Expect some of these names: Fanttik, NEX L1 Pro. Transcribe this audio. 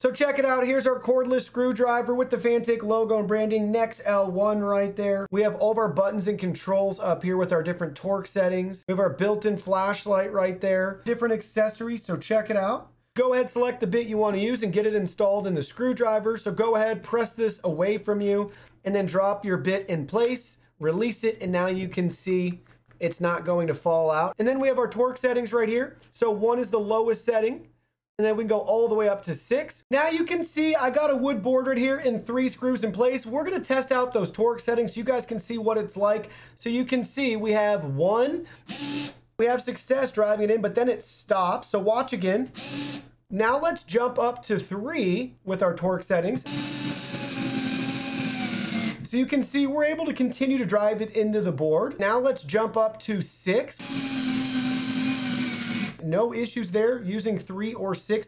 So check it out. Here's our cordless screwdriver with the Fanttik logo and branding, NEX L1 right there. We have all of our buttons and controls up here with our different torque settings. We have our built-in flashlight right there, different accessories, so check it out. Go ahead, select the bit you want to use and get it installed in the screwdriver. So go ahead, press this away from you and then drop your bit in place, release it, and now you can see it's not going to fall out. And then we have our torque settings right here. So 1 is the lowest setting. And then we can go all the way up to 6. Now you can see I got a wood board right here and 3 screws in place. We're gonna test out those torque settings so you guys can see what it's like. So you can see we have 1. We have success driving it in, but then it stops. So watch again. Now let's jump up to 3 with our torque settings. So you can see we're able to continue to drive it into the board. Now let's jump up to 6. No issues there using 3 or 6.